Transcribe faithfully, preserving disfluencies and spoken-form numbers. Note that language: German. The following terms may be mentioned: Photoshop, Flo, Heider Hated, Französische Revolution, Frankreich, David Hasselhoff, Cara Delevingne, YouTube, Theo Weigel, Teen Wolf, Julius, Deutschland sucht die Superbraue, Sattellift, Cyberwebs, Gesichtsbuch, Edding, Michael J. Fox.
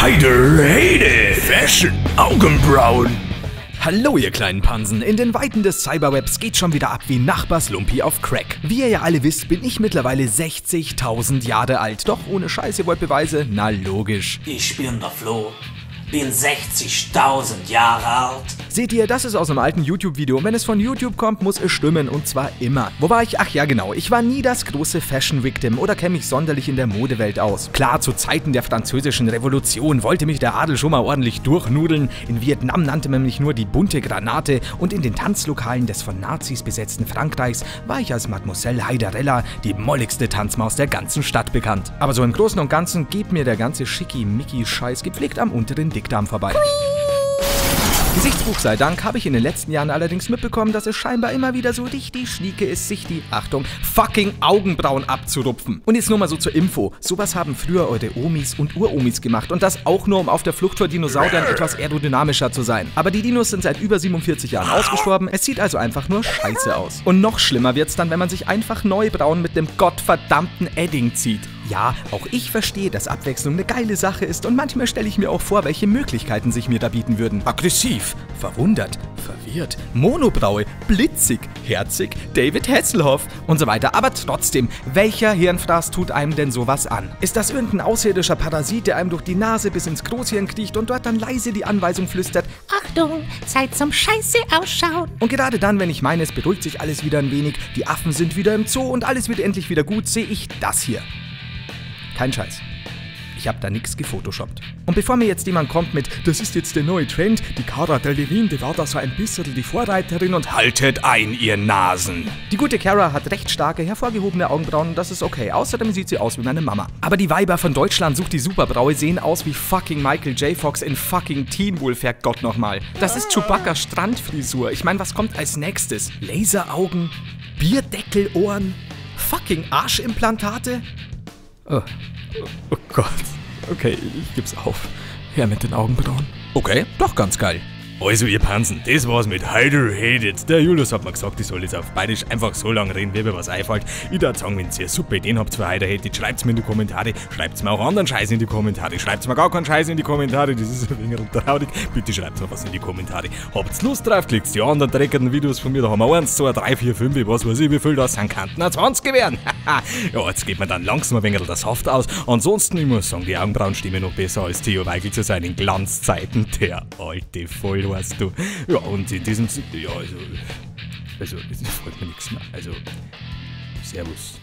Heider Hated! Fashion, Augenbrauen! Hallo ihr kleinen Pansen, in den Weiten des Cyberwebs geht schon wieder ab wie Nachbarslumpi auf Crack. Wie ihr ja alle wisst, bin ich mittlerweile sechzigtausend Jahre alt, doch ohne Scheiß, ihr wollt Beweise? Na logisch. Ich bin der Flo, bin sechzigtausend Jahre alt. Seht ihr, das ist aus einem alten YouTube-Video. Wenn es von YouTube kommt, muss es stimmen, und zwar immer. Wo war ich? Ach ja, genau. Ich war nie das große Fashion-Victim oder kenne mich sonderlich in der Modewelt aus. Klar, zu Zeiten der französischen Revolution wollte mich der Adel schon mal ordentlich durchnudeln. In Vietnam nannte man mich nur die bunte Granate, und in den Tanzlokalen des von Nazis besetzten Frankreichs war ich als Mademoiselle Heiderella, die molligste Tanzmaus der ganzen Stadt, bekannt. Aber so im Großen und Ganzen geht mir der ganze Schicki-Micki-Scheiß gepflegt am unteren Dickdarm vorbei. Gesichtsbuch sei Dank habe ich in den letzten Jahren allerdings mitbekommen, dass es scheinbar immer wieder so richtig schnieke ist, sich die, Achtung, fucking Augenbrauen abzurupfen. Und jetzt nur mal so zur Info, sowas haben früher eure Omis und Uromis gemacht, und das auch nur, um auf der Flucht vor Dinosauriern etwas aerodynamischer zu sein. Aber die Dinos sind seit über siebenundvierzig Jahren ausgestorben, es sieht also einfach nur scheiße aus. Und noch schlimmer wird's dann, wenn man sich einfach neue Brauen mit dem gottverdammten Edding zieht. Ja, auch ich verstehe, dass Abwechslung eine geile Sache ist, und manchmal stelle ich mir auch vor, welche Möglichkeiten sich mir da bieten würden. Aggressiv, verwundert, verwirrt, Monobraue, blitzig, herzig, David Hasselhoff und so weiter. Aber trotzdem, welcher Hirnfraß tut einem denn sowas an? Ist das irgendein außerirdischer Parasit, der einem durch die Nase bis ins Großhirn kriecht und dort dann leise die Anweisung flüstert: Achtung, Zeit zum Scheiße ausschauen? Und gerade dann, wenn ich meine, es beruhigt sich alles wieder ein wenig, die Affen sind wieder im Zoo und alles wird endlich wieder gut, sehe ich das hier. Kein Scheiß. Ich habe da nichts gefotoshoppt. Und bevor mir jetzt jemand kommt mit, das ist jetzt der neue Trend, die Cara Delevingne, die war da so ein bisschen die Vorreiterin, und haltet ein, ihr Nasen. Die gute Cara hat recht starke, hervorgehobene Augenbrauen, das ist okay. Außerdem sieht sie aus wie meine Mama. Aber die Weiber von Deutschland sucht die Superbraue sehen aus wie fucking Michael J. Fox in fucking Teen Wolf, Herrgott nochmal. Das ist Chewbacca's Strandfrisur. Ich meine, was kommt als nächstes? Laseraugen? Bierdeckelohren? Fucking Arschimplantate? Oh. Oh Gott. Okay, ich geb's auf. Her mit den Augenbrauen. Okay, doch ganz geil. Also ihr Pansen, das war's mit Heider Hated. Der Julius hat mir gesagt, ich soll jetzt auf Bayerisch einfach so lange reden, wie mir was einfällt. Ich darf sagen, wenn ihr super Ideen habt für Heider Hated, schreibt's mir in die Kommentare. Schreibt's mir auch anderen Scheiß in die Kommentare. Schreibt's mir gar keinen Scheiß in die Kommentare. Das ist ein wenig traurig. Bitte schreibt's mir was in die Kommentare. Habt's Lust drauf, klickt's die anderen dreckerten Videos von mir. Da haben wir eins, zwei, drei, vier, fünf, was weiß ich, wie viel das sind, könnten auch zwanzig gewähren. Ja, jetzt geht mir dann langsam ein wenig das Haft aus. Ansonsten, ich muss sagen, die Augenbrauen stimmen noch besser als Theo Weigel zu seinen Glanzzeiten. Der alte Voll. Hast du. Ja, und in diesem Sinne, ja, also, also, es freut mir nichts mehr. Also, Servus.